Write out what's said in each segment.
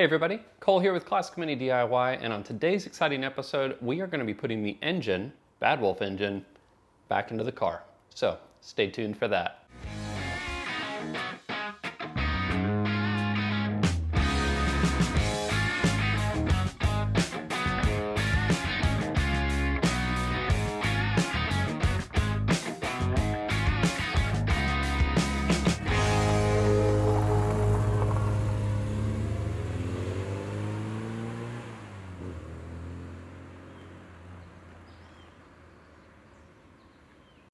Hey everybody, Cole here with Classic Mini DIY, and on today's exciting episode, we are going to be putting the engine, Bad Wolf engine, back into the car. So stay tuned for that.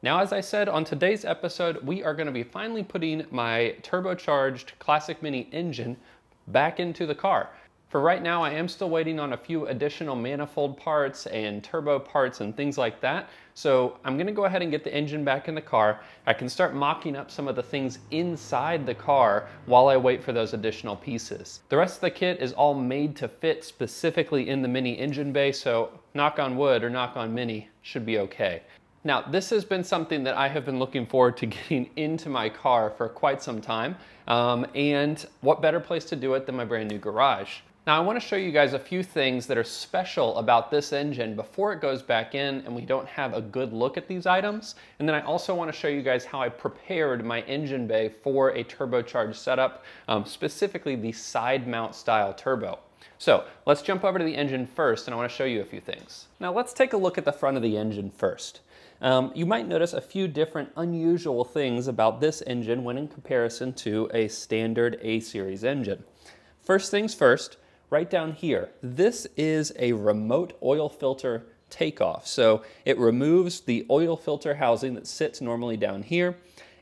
Now, as I said, on today's episode, we are going to be finally putting my turbocharged Classic Mini engine back into the car. For right now, I am still waiting on a few additional manifold parts and turbo parts and things like that. So I'm going to go ahead and get the engine back in the car. I can start mocking up some of the things inside the car while I wait for those additional pieces. The rest of the kit is all made to fit specifically in the Mini engine bay, so knock on wood or knock on Mini should be okay. Now, this has been something that I have been looking forward to getting into my car for quite some time, and what better place to do it than my brand new garage. Now, I want to show you guys a few things that are special about this engine before it goes back in and we don't have a good look at these items. And then I also want to show you guys how I prepared my engine bay for a turbocharged setup, specifically the side mount style turbo. So let's jump over to the engine first, and I want to show you a few things. Now, let's take a look at the front of the engine first. You might notice a few different unusual things about this engine when in comparison to a standard A-series engine. First things first, right down here, this is a remote oil filter takeoff. So it removes the oil filter housing that sits normally down here,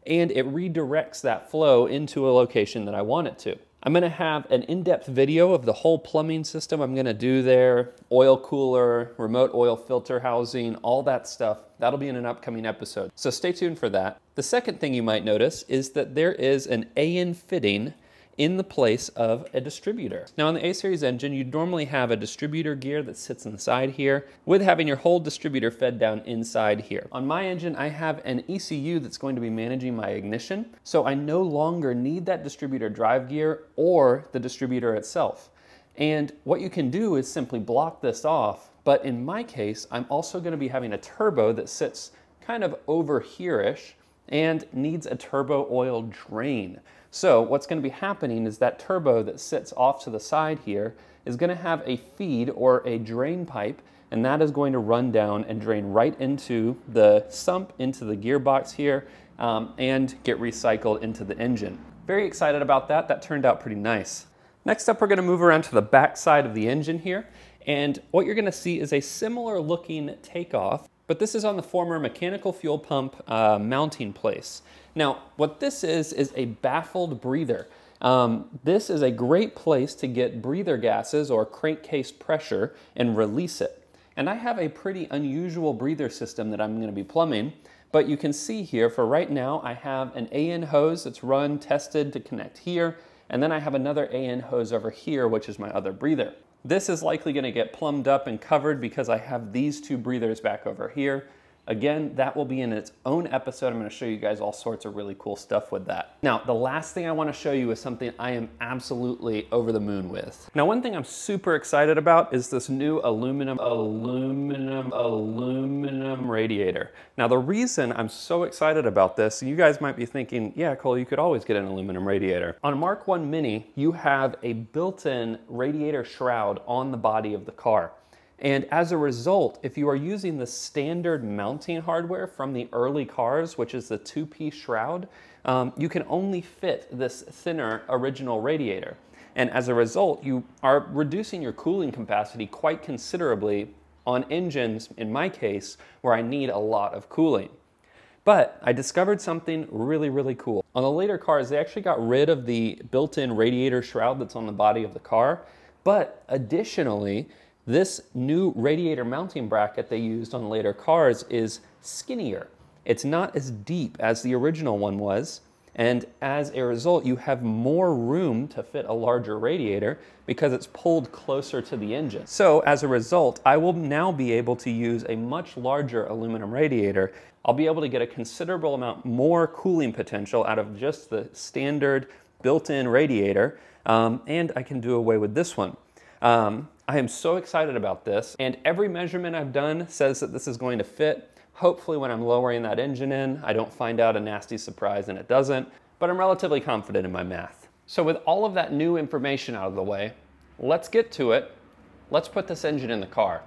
and it redirects that flow into a location that I want it to. I'm going to have an in-depth video of the whole plumbing system I'm going to do there, oil cooler, remote oil filter housing, all that stuff. That'll be in an upcoming episode, so stay tuned for that. The second thing you might notice is that there is an AN fitting in the place of a distributor. Now, on the A-series engine, you'd normally have a distributor gear that sits inside here, with having your whole distributor fed down inside here. On my engine, I have an ECU that's going to be managing my ignition, so I no longer need that distributor drive gear or the distributor itself. And what you can do is simply block this off, but in my case, I'm also going to be having a turbo that sits kind of over here-ish and needs a turbo oil drain. So what's going to be happening is that turbo that sits off to the side here is going to have a feed or a drain pipe, and that is going to run down and drain right into the sump, into the gearbox here, and get recycled into the engine. Very excited about that. That turned out pretty nice. Next up, we're going to move around to the back side of the engine here, and what you're going to see is a similar looking takeoff, but this is on the former mechanical fuel pump mounting place. Now, what this is a baffled breather. This is a great place to get breather gases or crankcase pressure and release it. And I have a pretty unusual breather system that I'm gonna be plumbing, but you can see here for right now, I have an AN hose that's run, tested to connect here, and then I have another AN hose over here, which is my other breather. This is likely going to get plumbed up and covered because I have these two breathers back over here. Again, that will be in its own episode. I'm going to show you guys all sorts of really cool stuff with that. Now, the last thing I want to show you is something I am absolutely over the moon with. Now, one thing I'm super excited about is this new aluminum radiator. Now, the reason I'm so excited about this, you guys might be thinking, yeah, Cole, you could always get an aluminum radiator. On a Mark 1 Mini, you have a built-in radiator shroud on the body of the car. And as a result, if you are using the standard mounting hardware from the early cars, which is the two-piece shroud, you can only fit this thinner original radiator. And as a result, you are reducing your cooling capacity quite considerably on engines, in my case, where I need a lot of cooling. But I discovered something really, really cool. On the later cars, they actually got rid of the built-in radiator shroud that's on the body of the car, but additionally, this new radiator mounting bracket they used on later cars is skinnier. It's not as deep as the original one was, and as a result, you have more room to fit a larger radiator because it's pulled closer to the engine. So as a result, I will now be able to use a much larger aluminum radiator. I'll be able to get a considerable amount more cooling potential out of just the standard built-in radiator, and I can do away with this one. I am so excited about this, and every measurement I've done says that this is going to fit. Hopefully when I'm lowering that engine in, I don't find out a nasty surprise and it doesn't, but I'm relatively confident in my math. So with all of that new information out of the way, let's get to it. Let's put this engine in the car.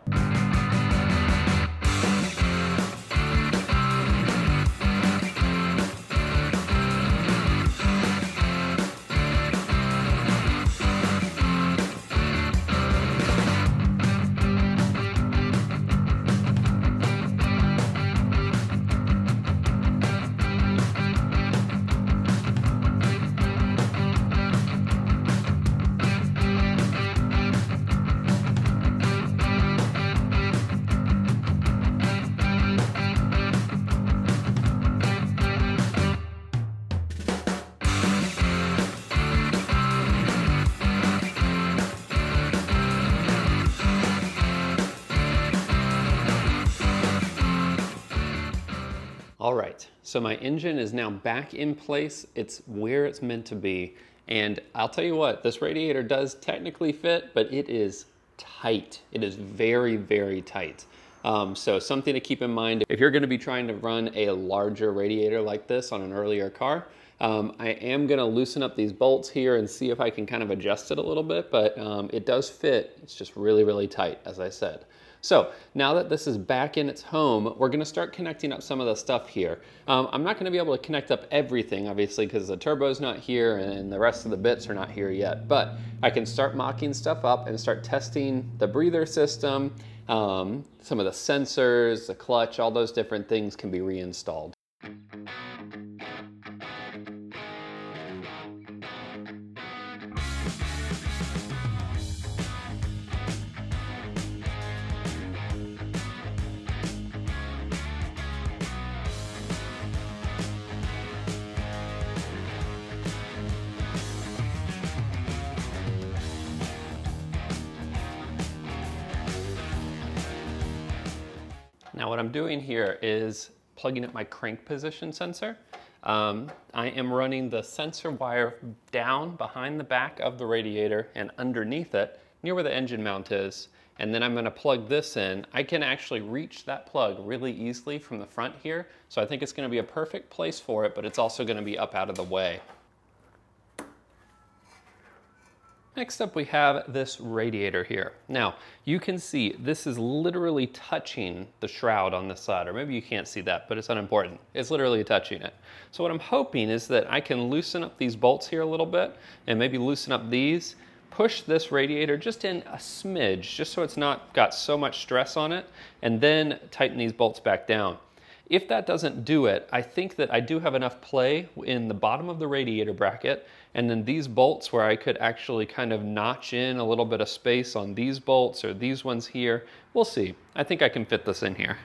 All right, so my engine is now back in place. It's where it's meant to be. And I'll tell you what, this radiator does technically fit, but it is tight. It is very, very tight. So something to keep in mind, if you're gonna be trying to run a larger radiator like this on an earlier car, I am gonna loosen up these bolts here and see if I can kind of adjust it a little bit, but it does fit. It's just really, really tight, as I said. So now that this is back in its home, we're gonna start connecting up some of the stuff here. I'm not gonna be able to connect up everything, obviously, because the turbo's not here and the rest of the bits are not here yet, but I can start mocking stuff up and start testing the breather system, some of the sensors, the clutch, all those different things can be reinstalled. Now what I'm doing here is plugging up my crank position sensor. I am running the sensor wire down behind the back of the radiator and underneath it, near where the engine mount is, and then I'm gonna plug this in. I can actually reach that plug really easily from the front here, so I think it's gonna be a perfect place for it, but it's also gonna be up out of the way. Next up, we have this radiator here. Now, you can see this is literally touching the shroud on this side, or maybe you can't see that, but it's unimportant. It's literally touching it. So what I'm hoping is that I can loosen up these bolts here a little bit, and maybe loosen up these, push this radiator just in a smidge, just so it's not got so much stress on it, and then tighten these bolts back down. If that doesn't do it, I think that I do have enough play in the bottom of the radiator bracket, and then these bolts where I could actually kind of notch in a little bit of space on these bolts or these ones here. We'll see. I think I can fit this in here.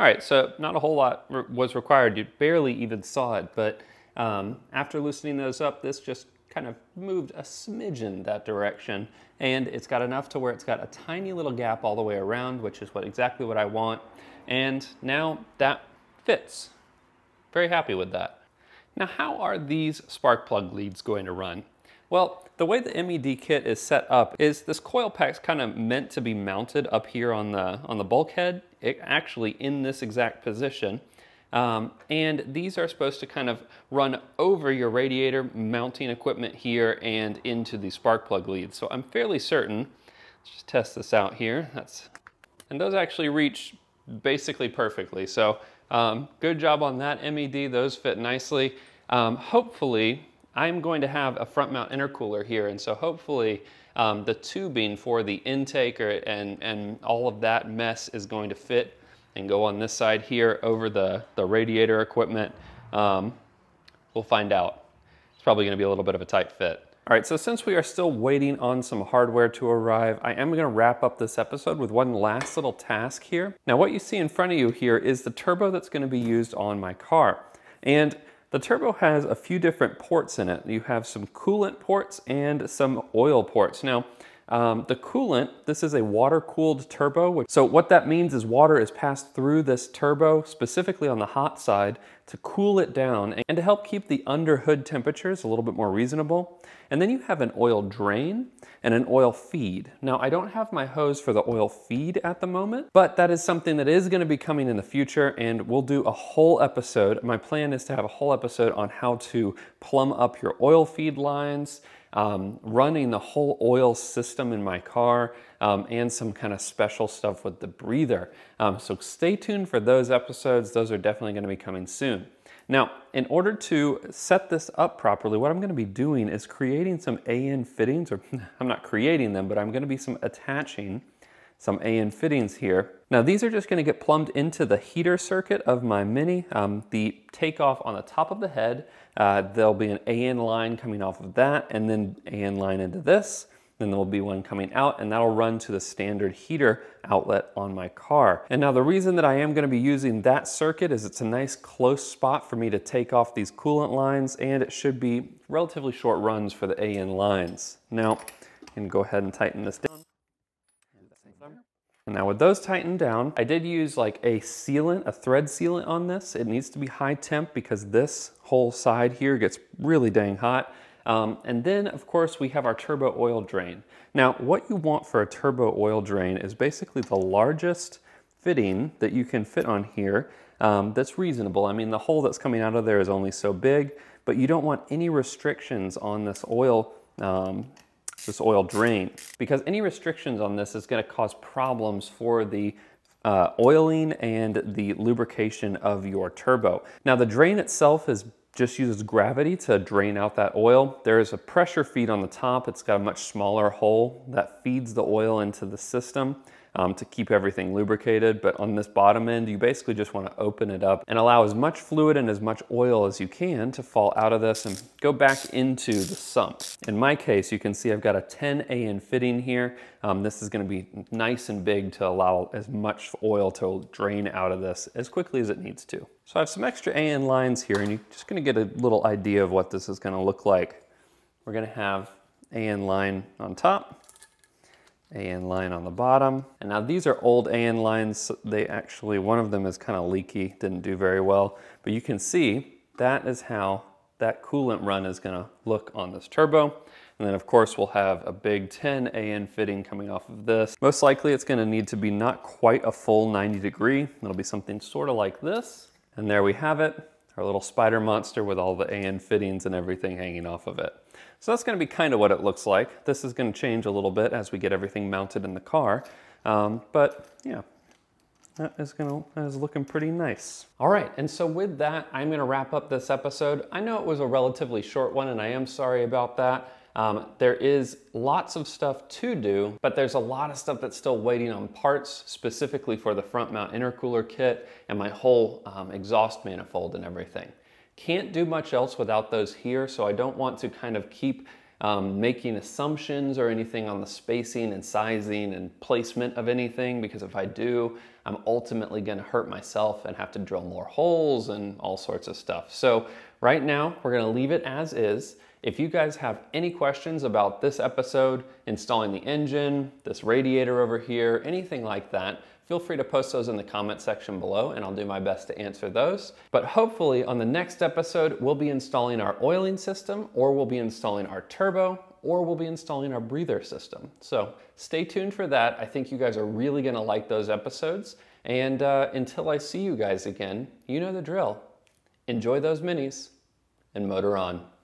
All right, so not a whole lot was required. You barely even saw it, but after loosening those up, this just kind of moved a smidgen that direction, and it's got enough to where it's got a tiny little gap all the way around, which is exactly what I want, and now that fits. Very happy with that. Now, how are these spark plug leads going to run? Well, the way the MED kit is set up is this coil pack's kind of meant to be mounted up here on the bulkhead, actually in this exact position. And these are supposed to kind of run over your radiator mounting equipment here and into the spark plug leads. So I'm fairly certain, let's just test this out here. And those actually reach basically perfectly. So good job on that MED, those fit nicely. Hopefully, I'm going to have a front mount intercooler here, and so hopefully the tubing for the intake and all of that mess is going to fit and go on this side here over the radiator equipment. We'll find out. It's probably gonna be a little bit of a tight fit. All right, so since we are still waiting on some hardware to arrive, I am gonna wrap up this episode with one last little task here. Now what you see in front of you here is the turbo that's gonna be used on my car. And the turbo has a few different ports in it. You have some coolant ports and some oil ports. Now, The coolant, this is a water-cooled turbo. So what that means is water is passed through this turbo, specifically on the hot side, to cool it down and to help keep the underhood temperatures a little bit more reasonable. And then you have an oil drain and an oil feed. Now, I don't have my hose for the oil feed at the moment, but that is something that is going to be coming in the future, and we'll do a whole episode. My plan is to have a whole episode on how to plumb up your oil feed lines, running the whole oil system in my car, and some kind of special stuff with the breather. So stay tuned for those episodes. Those are definitely going to be coming soon. Now, in order to set this up properly, what I'm going to be doing is creating some AN fittings, or I'm not creating them, but I'm going to be attaching some AN fittings here. Now, these are just going to get plumbed into the heater circuit of my Mini. The takeoff on the top of the head, there'll be an AN line coming off of that, and then AN line into this. Then there'll be one coming out, and that'll run to the standard heater outlet on my car. And now the reason that I am going to be using that circuit is it's a nice close spot for me to take off these coolant lines, and it should be relatively short runs for the AN lines. Now, and go ahead and tighten this down. And now with those tightened down, I did use like a sealant, a thread sealant on this. It needs to be high temp because this whole side here gets really dang hot. And then of course we have our turbo oil drain. Now what you want for a turbo oil drain is basically the largest fitting that you can fit on here that's reasonable. I mean, the hole that's coming out of there is only so big, but you don't want any restrictions on this oil drain, because any restrictions on this is going to cause problems for the oiling and the lubrication of your turbo. Now the drain itself just uses gravity to drain out that oil. There is a pressure feed on the top. It's got a much smaller hole that feeds the oil into the system to keep everything lubricated. But on this bottom end, you basically just want to open it up and allow as much fluid and as much oil as you can to fall out of this and go back into the sump. In my case, you can see I've got a 10 AN fitting here. This is going to be nice and big to allow as much oil to drain out of this as quickly as it needs to. So I have some extra AN lines here, and you're just going to get a little idea of what this is going to look like. We're going to have AN line on top, AN line on the bottom. And now these are old AN lines. They actually, one of them is kind of leaky, didn't do very well, but you can see that is how that coolant run is going to look on this turbo. And then of course we'll have a big 10 AN fitting coming off of this. Most likely it's going to need to be not quite a full 90 degree. It'll be something sort of like this. And there we have it, our little spider monster with all the AN fittings and everything hanging off of it. So that's going to be kind of what it looks like. This is going to change a little bit as we get everything mounted in the car. But yeah, that is looking pretty nice. All right, and so with that, I'm going to wrap up this episode. I know it was a relatively short one, and I am sorry about that. There is lots of stuff to do, but there's a lot of stuff that's still waiting on parts, specifically for the front mount intercooler kit and my whole exhaust manifold and everything. Can't do much else without those here, so I don't want to kind of keep making assumptions or anything on the spacing and sizing and placement of anything, because if I do, I'm ultimately going to hurt myself and have to drill more holes and all sorts of stuff. So right now, we're going to leave it as is. If you guys have any questions about this episode, installing the engine, this radiator over here, anything like that, feel free to post those in the comment section below, and I'll do my best to answer those. But hopefully on the next episode, we'll be installing our oiling system, or we'll be installing our turbo, or we'll be installing our breather system. So stay tuned for that. I think you guys are really gonna like those episodes. And until I see you guys again, you know the drill. Enjoy those minis and motor on.